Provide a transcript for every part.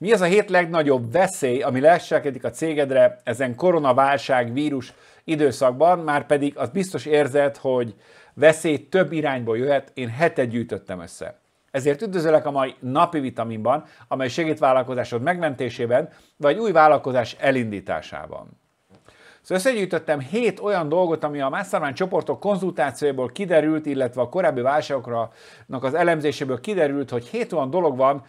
Mi az a 7 legnagyobb veszély, ami leselkedik a cégedre ezen koronaválság, vírus időszakban, már pedig az biztos érzed, hogy veszély több irányból jöhet, én 7-et gyűjtöttem össze. Ezért üdvözöllek a mai napi vitaminban, amely segít vállalkozásod megmentésében, vagy új vállalkozás elindításában. Szóval összegyűjtöttem 7 olyan dolgot, ami a Mastermind csoportok konzultációjából kiderült, illetve a korábbi válságoknak az elemzéséből kiderült, hogy 7 olyan dolog van,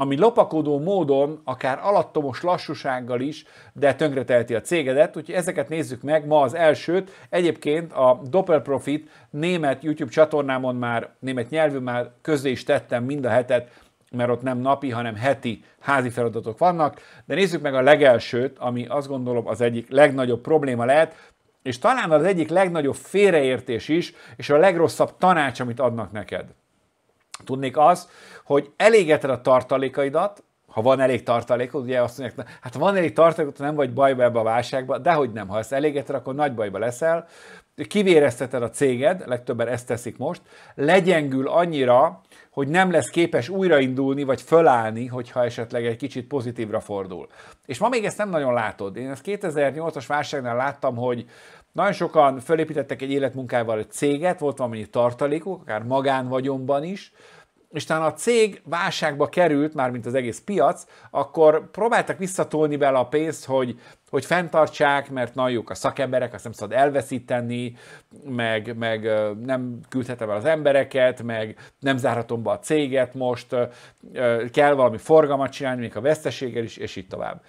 ami lopakodó módon, akár alattomos lassúsággal is, de tönkreteheti a cégedet, úgyhogy ezeket nézzük meg, ma az elsőt, egyébként a Doppelprofit német YouTube csatornámon már, német nyelvű már közzé is tettem mind a hetet, mert ott nem napi, hanem heti házi feladatok vannak, de nézzük meg a legelsőt, ami azt gondolom az egyik legnagyobb probléma lehet, és talán az egyik legnagyobb félreértés is, és a legrosszabb tanács, amit adnak neked. Tudnék az, hogy elégeted a tartalékaidat, ha van elég tartalékod, ugye azt mondják, hát ha van elég tartalékod, nem vagy bajba ebbe a válságba, dehogy nem, ha ezt elégeted, akkor nagy bajba leszel, kivérezteted a céged, legtöbben ezt teszik most, legyengül annyira, hogy nem lesz képes újraindulni, vagy fölállni, hogyha esetleg egy kicsit pozitívra fordul. És ma még ezt nem nagyon látod. Én ezt 2008-as válságnál láttam, hogy nagyon sokan fölépítettek egy életmunkával egy céget, volt valamennyi tartalékuk, akár magánvagyonban is, és talán a cég válságba került, mármint az egész piac, akkor próbáltak visszatolni bele a pénzt, hogy fenntartsák, mert nagyon jók a szakemberek, azt nem szabad elveszíteni, meg nem küldhetem el az embereket, meg nem zárhatom be a céget most, kell valami forgalmat csinálni, még a veszteséggel is, és így tovább.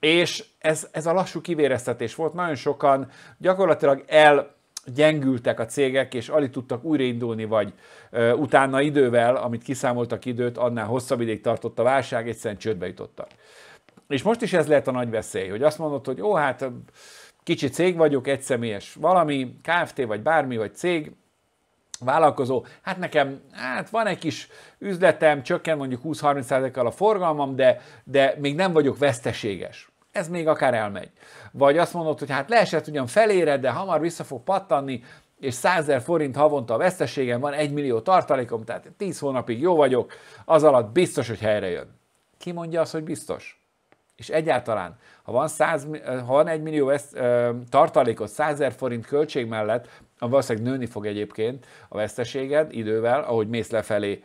És ez a lassú kivéreztetés volt, nagyon sokan gyakorlatilag gyengültek a cégek, és alig tudtak újraindulni, vagy utána idővel, amit kiszámoltak időt, annál hosszabb ideig tartott a válság, egyszerűen csődbe jutottak. És most is ez lehet a nagy veszély, hogy azt mondod, hogy ó, hát kicsi cég vagyok, egyszemélyes valami, Kft. Vagy bármi, vagy cég, vállalkozó, hát nekem van egy kis üzletem, csökken mondjuk 20-30%-kal a forgalmam, de még nem vagyok veszteséges. Ez még akár elmegy. Vagy azt mondod, hogy hát leesett ugyan felére, de hamar vissza fog pattanni, és 100 000 forint havonta a veszteségem van, 1 millió tartalékom, tehát 10 hónapig jó vagyok, az alatt biztos, hogy helyre jön. Ki mondja azt, hogy biztos? És egyáltalán, ha van 1 millió tartalékot 100 000 forint költség mellett, valószínűleg nőni fog egyébként a veszteséged idővel, ahogy mész lefelé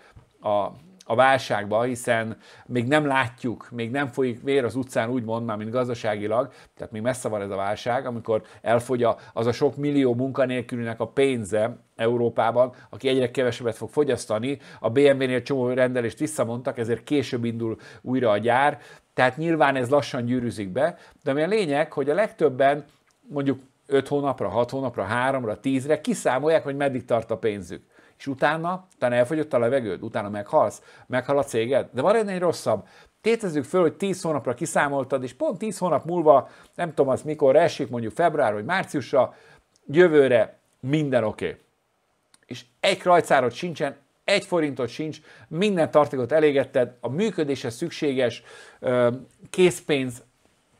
a válságba, hiszen még nem látjuk, még nem folyik vér az utcán, úgymond már, mint gazdaságilag, tehát még messze van ez a válság, amikor elfogy az a sok millió munkanélkülnek a pénze Európában, aki egyre kevesebbet fog fogyasztani, a BMW-nél csomó rendelést visszamondtak, ezért később indul újra a gyár, tehát nyilván ez lassan gyűrűzik be, de ami a lényeg, hogy a legtöbben mondjuk 5 hónapra, 6 hónapra, 3-ra, 10-re kiszámolják, hogy meddig tart a pénzük. És utána elfogyott a levegőd, utána meghalsz, meghal a céged. De van egy rosszabb. Tétezzük föl, hogy 10 hónapra kiszámoltad, és pont 10 hónap múlva, nem tudom az mikor esik, mondjuk február vagy márciusra, jövőre minden oké. És egy krajcárod sincsen, 1 forintod sincs, minden tartalékot elégetted, a működéshez szükséges készpénz,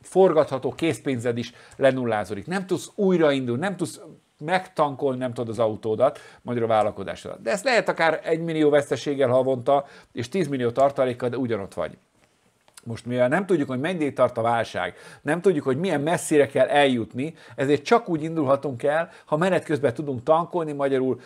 forgatható készpénzed is lenullázódik. Nem tudsz újraindulni, nem tudsz megtankolni, nem tudod az autódat, magyar a vállalkozásodat. De ezt lehet akár 1 millió veszteséggel havonta, és 10 millió tartalékkal, de ugyanott vagy. Most mivel nem tudjuk, hogy meddig tart a válság, nem tudjuk, hogy milyen messzire kell eljutni, ezért csak úgy indulhatunk el, ha menet közben tudunk tankolni, magyarul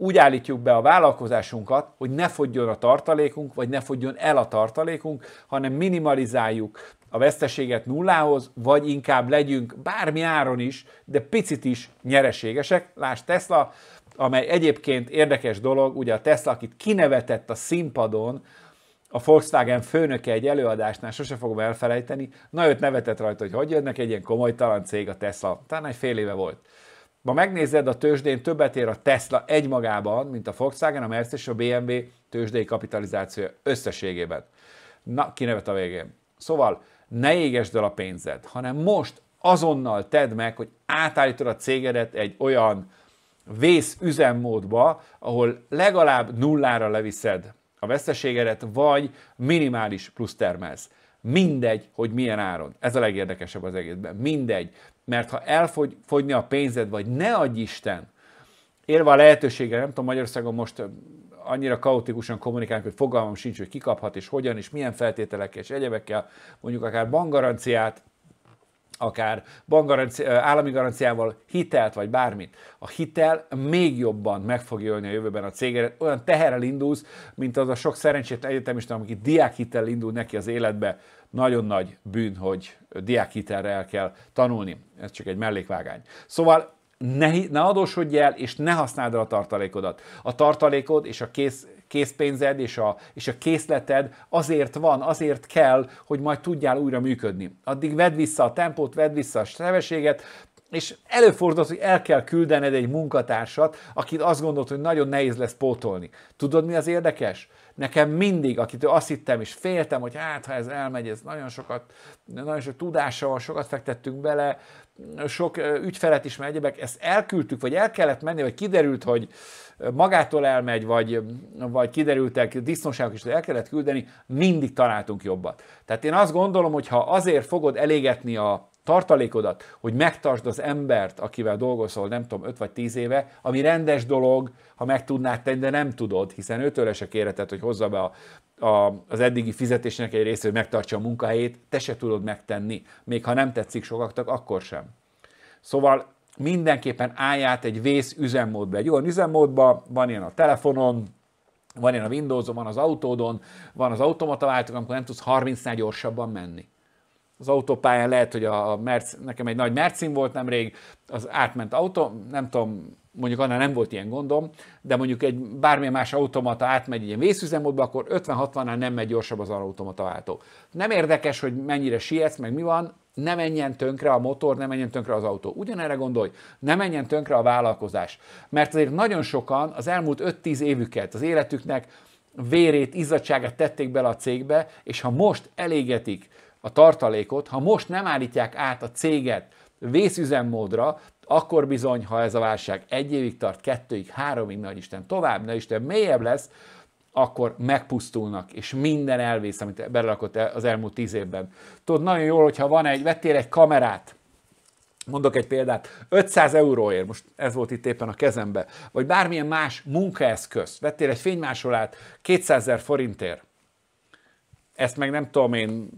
úgy állítjuk be a vállalkozásunkat, hogy ne fogyjon a tartalékunk, vagy ne fogyjon el a tartalékunk, hanem minimalizáljuk a veszteséget nullához, vagy inkább legyünk bármi áron is, de picit is nyereségesek. Lásd Tesla, amely egyébként érdekes dolog, ugye a Tesla, akit kinevetett a színpadon, a Volkswagen főnöke egy előadásnál, sose fogom elfelejteni, nagyot nevetett rajta, hogy jönnek egy ilyen komolytalan cég a Tesla, talán egy fél éve volt. Ma megnézed, a tőzsdén többet ér a Tesla egymagában, mint a Volkswagen, a Mercedes és a BMW tőzsdei kapitalizációja összességében. Na, kinevet a végén. Szóval ne égesd el a pénzed, hanem most azonnal tedd meg, hogy átállítod a cégedet egy olyan vészüzemmódba, ahol legalább nullára leviszed a veszteségedet, vagy minimális plusz termelsz. Mindegy, hogy milyen áron. Ez a legérdekesebb az egészben. Mindegy. Mert ha elfogyna a pénzed, vagy ne adj Isten, élve a lehetőséggel, nem tudom, Magyarországon most annyira kaotikusan kommunikálunk, hogy fogalmam sincs, hogy ki kaphat és hogyan, és milyen feltételekkel és egyebekkel, mondjuk akár bankgaranciát, akár állami garanciával hitelt, vagy bármit. A hitel még jobban meg fogja ölni a jövőben a céget. Olyan teherrel indulsz, mint az a sok szerencsétlen egyetemista, aki diákhitel indul neki az életbe. Nagyon nagy bűn, hogy diákhitelrel kell tanulni. Ez csak egy mellékvágány. Szóval ne adósodj el, és ne használd el a tartalékodat. A tartalékod és a készpénzed és a készleted azért van, azért kell, hogy majd tudjál újra működni. Addig vedd vissza a tempót, vedd vissza a sebességet, és előfordulhat, hogy el kell küldened egy munkatársat, akit azt gondolt, hogy nagyon nehéz lesz pótolni. Tudod, mi az érdekes? Nekem mindig, akitől azt hittem és féltem, hogy hát, ha ez elmegy, ez nagyon sok tudással, sokat fektettünk bele, sok ügyfelet is, mert egyébek, ezt elküldtük, vagy el kellett menni, vagy kiderült, hogy magától elmegy, vagy kiderültek disznóságok is, hogy el kellett küldeni, mindig találtunk jobbat. Tehát én azt gondolom, hogy ha azért fogod elégetni a tartalékodat, hogy megtartsd az embert, akivel dolgozol, nem tudom, 5 vagy 10 éve, ami rendes dolog, ha meg tudnád tenni, de nem tudod, hiszen őtől se kérheted, hogy hozza be az eddigi fizetésének egy részét, hogy megtartsa a munkahelyét, te se tudod megtenni, még ha nem tetszik sokaknak, akkor sem. Szóval mindenképpen állj át egy vész üzemmódba. Egy olyan üzemmódba, van ilyen a telefonon, van ilyen a Windowson, van az autódon, van az automataváltók, amikor nem tudsz 30-nál gyorsabban menni. Az autópályán lehet, hogy nekem egy nagy Mercin volt nemrég, az átment autó, nem tudom, mondjuk annál nem volt ilyen gondom, de mondjuk egy bármilyen más automata átmegy ilyen vészüzemmódba, akkor 50-60-nál nem megy gyorsabb az automataváltó. Nem érdekes, hogy mennyire sietsz, meg mi van, ne menjen tönkre a motor, ne menjen tönkre az autó. Ugyanerre gondolj, ne menjen tönkre a vállalkozás. Mert azért nagyon sokan az elmúlt 5-10 évüket, az életüknek vérét, izzadságát tették bele a cégbe, és ha most elégetik a tartalékot, ha most nem állítják át a céget vészüzemmódra, akkor bizony, ha ez a válság 1 évig tart, 2-3 évig, nagyisten tovább, nagyisten mélyebb lesz, akkor megpusztulnak, és minden elvész, amit belerakott az elmúlt 10 évben. Tudod nagyon jól, hogyha vettél egy kamerát, mondok egy példát, 500 euróért, most ez volt itt éppen a kezembe, vagy bármilyen más munkaeszköz, vettél egy fénymásolát 200 000 forintért, ezt meg nem tudom én,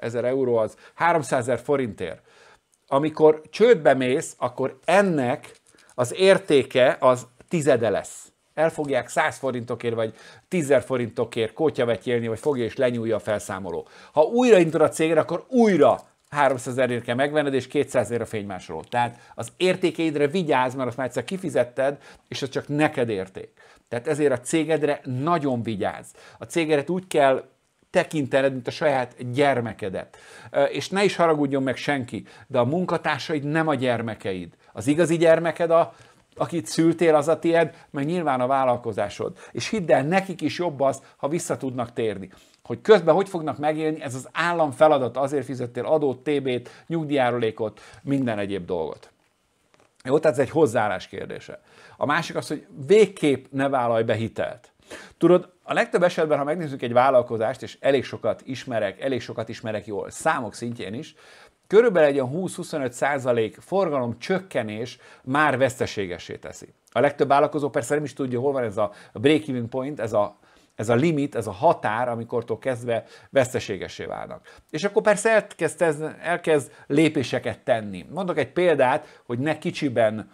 1000 euró az, 300 000 forintért. Amikor csődbe mész, akkor ennek az értéke az 10-e lesz. El fogják 100 forintokért, vagy 10 000 forintokért kótyavetyélni, vagy fogja és lenyúlja a felszámoló. Ha újraindul a cégre, akkor újra 300 000-ért kell megvenned, és 200 000-ért a fénymásoló. Tehát az értékeidre vigyázz, mert azt már egyszer kifizetted, és az csak neked érték. Tehát ezért a cégedre nagyon vigyázz. A cégedet úgy kell tekintened, mint a saját gyermekedet. És ne is haragudjon meg senki, de a munkatársaid nem a gyermekeid. Az igazi gyermeked, akit szültél, az a tied, meg nyilván a vállalkozásod. És hidd el, nekik is jobb az, ha vissza tudnak térni. Hogy közben hogy fognak megélni, ez az állam feladata, azért fizettél adót, TB-t, nyugdíjárulékot, minden egyéb dolgot. Jó, tehát ez egy hozzáállás kérdése. A másik az, hogy végképp ne vállalj be hitelt. Tudod, a legtöbb esetben, ha megnézzük egy vállalkozást, és elég sokat ismerek jól, számok szintjén is, körülbelül egy 20-25% forgalom csökkenés már veszteségessé teszi. A legtöbb vállalkozó persze nem is tudja, hol van ez a break-even point, ez a limit, ez a határ, amikortól kezdve veszteségessé válnak. És akkor persze elkezd lépéseket tenni. Mondok egy példát, hogy ne kicsiben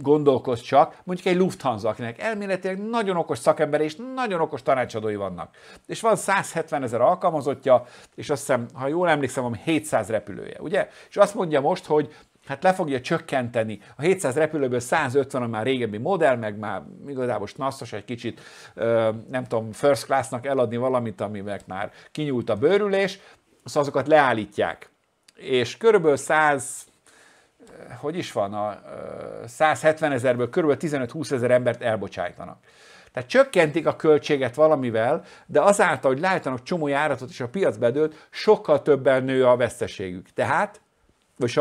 gondolkozz csak, mondjuk egy Lufthansa, akinek elméletileg nagyon okos szakembere és nagyon okos tanácsadói vannak. És van 170 000 alkalmazottja, és azt hiszem, ha jól emlékszem, van 700 repülője, ugye? És azt mondja most, hogy hát le fogja csökkenteni. A 700 repülőből 150 a már régebbi modell, meg már igazából snasszos egy kicsit, nem tudom, first classnak eladni valamit, amivel már kinyúlt a bőrülés, szóval azokat leállítják. És körülbelül 170 000-ből körülbelül 15-20 000 embert elbocsájtanak. Tehát csökkentik a költséget valamivel, de azáltal, hogy leállítanak csomó járatot és a piac bedőlt, sokkal többen nő a veszteségük. Tehát és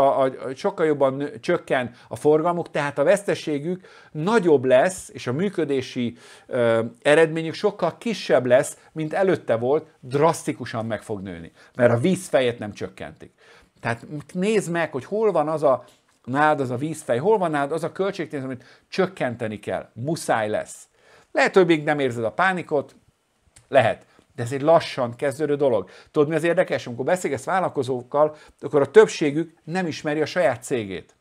sokkal jobban csökken a forgalmuk, tehát a veszteségük nagyobb lesz, és a működési eredményük sokkal kisebb lesz, mint előtte volt, drasztikusan meg fog nőni, mert a vízfejet nem csökkentik. Tehát nézd meg, hogy hol van nálad az a vízfej, hol van nálad az a költségtény, amit csökkenteni kell, muszáj lesz. Lehet, hogy még nem érzed a pánikot, lehet, de ez egy lassan kezdődő dolog. Tudod, mi az érdekes? Amikor beszélgetsz vállalkozókkal, akkor a többségük nem ismeri a saját cégét.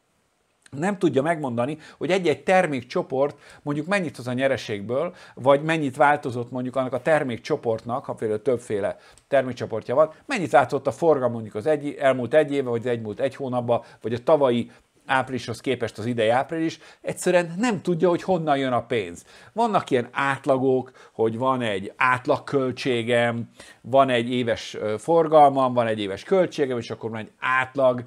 Nem tudja megmondani, hogy egy-egy termékcsoport mondjuk mennyit hoz a nyereségből, vagy mennyit változott mondjuk annak a termékcsoportnak, ha például többféle termékcsoportja van, mennyit változott a forgalom mondjuk az elmúlt egy éve, vagy az elmúlt egy hónapban, vagy a tavalyi áprilishoz képest az idei április, egyszerűen nem tudja, hogy honnan jön a pénz. Vannak ilyen átlagok, hogy van egy átlagköltségem, van egy éves forgalmam, van egy éves költségem, és akkor van egy átlag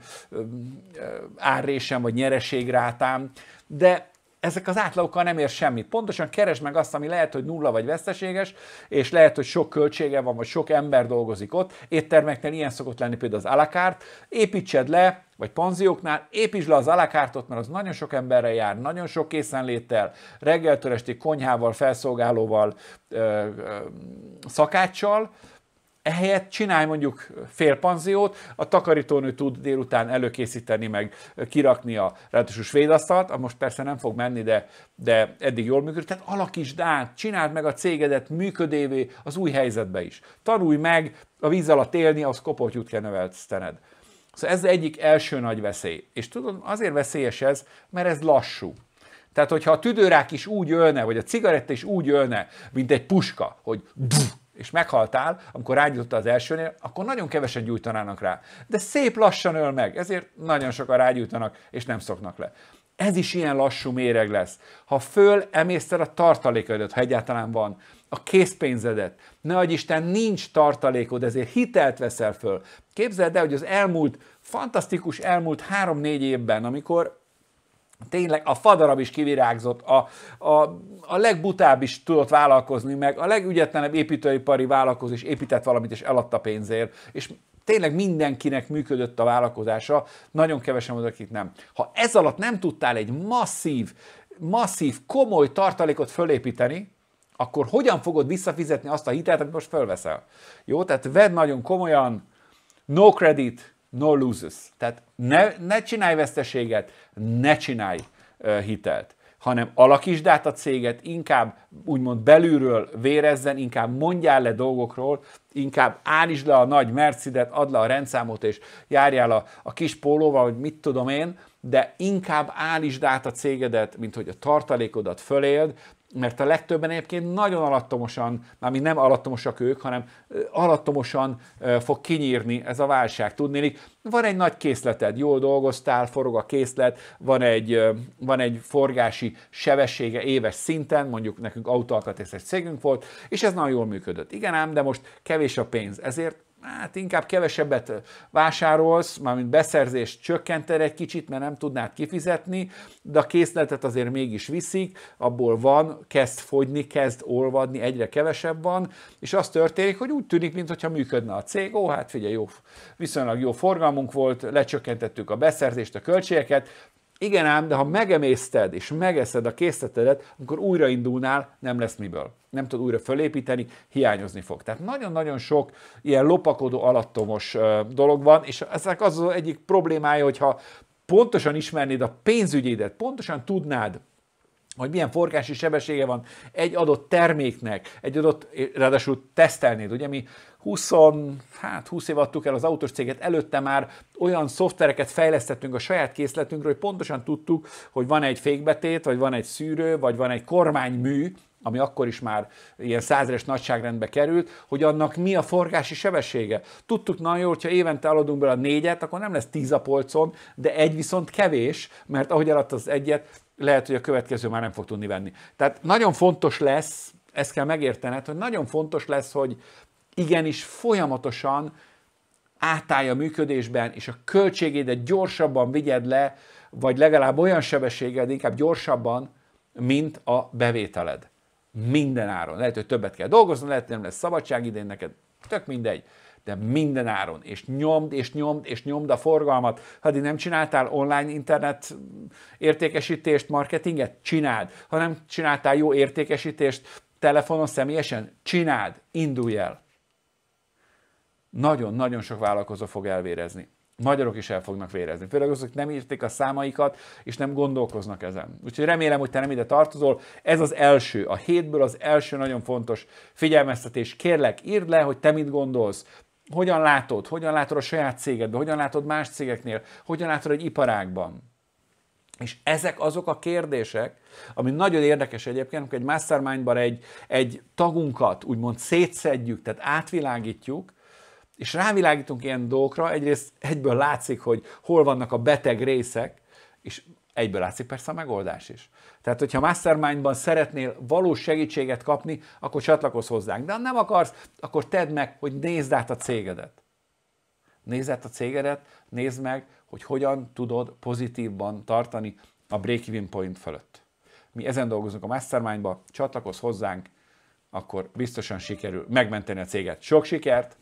árrésem vagy nyereségrátám, de ezek az átlagokkal nem ér semmit. Pontosan keresd meg azt, ami lehet, hogy nulla vagy veszteséges, és lehet, hogy sok költsége van, vagy sok ember dolgozik ott. Éttermeknél ilyen szokott lenni például az à la carte. Építsed le, vagy panzióknál, építsd le az à la carte-ot, mert az nagyon sok emberrel jár, nagyon sok készenléttel, reggeltől estig konyhával, felszolgálóval, szakáccsal. Ehelyett csinálj mondjuk fél panziót, a takarítónő tud délután előkészíteni, meg kirakni a ráadásul svéd asztalt, most persze nem fog menni, de eddig jól működik. Tehát alakítsd át, csináld meg a cégedet működévé az új helyzetbe is. Tanulj meg a víz alatt élni, ahhoz kopoltyút kell növeltened. Szóval ez egyik első nagy veszély. És tudod, azért veszélyes ez, mert ez lassú. Tehát, hogyha a tüdőrák is úgy ölne, vagy a cigaretta is úgy ölne, mint egy puska, hogy és meghaltál, amikor rágyújtotta az elsőnél, akkor nagyon kevesen gyújtanának rá. De szép lassan öl meg, ezért nagyon sokan rágyújtanak, és nem szoknak le. Ez is ilyen lassú méreg lesz. Ha föl emészted a tartalékaidat, ha egyáltalán van, a készpénzedet, ne adj Isten, nincs tartalékod, ezért hitelt veszel föl. Képzeld el, hogy az elmúlt 3-4 évben, amikor tényleg a fadarab is kivirágzott, a legbutább is tudott vállalkozni, meg a legügyetlenebb építőipari vállalkozó is épített valamit, és eladta pénzért, és tényleg mindenkinek működött a vállalkozása, nagyon kevesen volt, akik nem. Ha ez alatt nem tudtál egy masszív, komoly tartalékot fölépíteni, akkor hogyan fogod visszafizetni azt a hitelt, amit most fölveszel? Jó, tehát vedd nagyon komolyan, no credit, no loses. Tehát ne csinálj veszteséget, ne csinálj hitelt, hanem alakítsd át a céget, inkább úgymond belülről vérezzen, inkább mondjál le dolgokról, inkább állítsd le a nagy Mercedet, add le a rendszámot, és járjál a kis pólóval, hogy mit tudom én, de inkább állítsd át a cégedet, mint hogy a tartalékodat föléld, mert a legtöbben egyébként nagyon alattomosan, mármint nem alattomosak ők, hanem alattomosan fog kinyírni ez a válság. Tudnélik, van egy nagy készleted, jól dolgoztál, forog a készlet, van egy forgási sebessége éves szinten, mondjuk nekünk autóalkatrészes cégünk volt, és ez nagyon jól működött. Igen ám, de most kevés a pénz, ezért hát inkább kevesebbet vásárolsz, mármint beszerzést csökkented egy kicsit, mert nem tudnád kifizetni, de a készletet azért mégis viszik, abból van, kezd fogyni, kezd olvadni, egyre kevesebb van, és az történik, hogy úgy tűnik, mintha működne a cég. Ó, hát figyelj, jó, viszonylag jó forgalmunk volt, lecsökkentettük a beszerzést, a költségeket. Igen ám, de ha megemészted és megeszed a készletedet, akkor újraindulnál, nem lesz miből. Nem tud újra fölépíteni, hiányozni fog. Tehát nagyon-nagyon sok ilyen lopakodó, alattomos dolog van, és ezek az az egyik problémája, hogyha pontosan ismernéd a pénzügyédet, pontosan tudnád, hogy milyen forgási sebessége van egy adott terméknek, ráadásul tesztelnéd, ugye mi 20 év adtuk el az autós céget, előtte már olyan szoftvereket fejlesztettünk a saját készletünkről, hogy pontosan tudtuk, hogy van egy fékbetét, vagy van egy szűrő, vagy van egy kormánymű, ami akkor is már ilyen 100-es nagyságrendbe került, hogy annak mi a forgási sebessége. Tudtuk nagyon jól, hogyha évente eladunk bele 4-et, akkor nem lesz 10 a polcon, de egy viszont kevés, mert ahogy eladt az egyet, lehet, hogy a következő már nem fog tudni venni. Tehát nagyon fontos lesz, ezt kell megértened, hogy nagyon fontos lesz, hogy igenis folyamatosan átállj a működésben, és a költségédet gyorsabban vigyed le, vagy legalább olyan sebességgel, inkább gyorsabban, mint a bevételed. Minden áron. Lehet, hogy többet kell dolgozni, lehet, hogy nem lesz szabadság idén neked, tök mindegy, de minden áron. És nyomd, és nyomd, és nyomd a forgalmat. Ha eddig nem csináltál online internet értékesítést, marketinget? Csináld. Ha nem csináltál jó értékesítést telefonon, személyesen? Csináld. Indulj el. Nagyon-nagyon sok vállalkozó fog elvérezni. magyarok is el fognak vérezni. Főleg azok nem írték a számaikat, és nem gondolkoznak ezen. Úgyhogy remélem, hogy te nem ide tartozol. Ez az első, a hétből az első nagyon fontos figyelmeztetés. Kérlek, írd le, hogy te mit gondolsz. Hogyan látod a saját cégedben, hogyan látod más cégeknél, hogyan látod egy iparágban. És ezek azok a kérdések, ami nagyon érdekes egyébként, amikor egy mastermindban egy tagunkat úgymond szétszedjük, tehát átvilágítjuk, és rávilágítunk ilyen dolgokra, egyrészt egyből látszik, hogy hol vannak a beteg részek, és egyből látszik persze a megoldás is. Tehát, hogyha mastermindban szeretnél valós segítséget kapni, akkor csatlakozz hozzánk. De ha nem akarsz, akkor tedd meg, hogy nézd át a cégedet. Nézd át a cégedet, nézd meg, hogy hogyan tudod pozitívban tartani a break-even point fölött. Mi ezen dolgozunk a mastermindban, csatlakozz hozzánk, akkor biztosan sikerül megmenteni a céget. Sok sikert!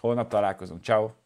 Holnap találkozunk. Ciao.